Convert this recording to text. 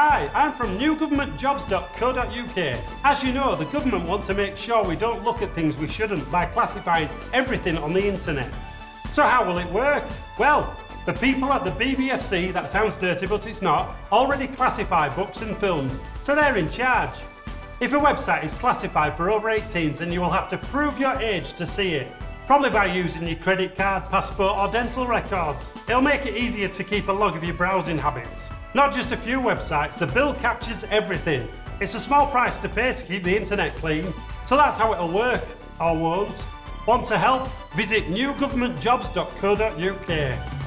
Hi, I'm from newgovernmentjobs.co.uk. As you know, the government want to make sure we don't look at things we shouldn't by classifying everything on the internet. So how will it work? Well, the people at the BBFC, that sounds dirty but it's not, already classify books and films, so they're in charge. If a website is classified for over 18s, then you will have to prove your age to see it, probably by using your credit card, passport or dental records. It'll make it easier to keep a log of your browsing habits. Not just a few websites, the bill captures everything. It's a small price to pay to keep the internet clean, so that's how it'll work, or won't. Want to help? Visit newgovernmentjobs.co.uk.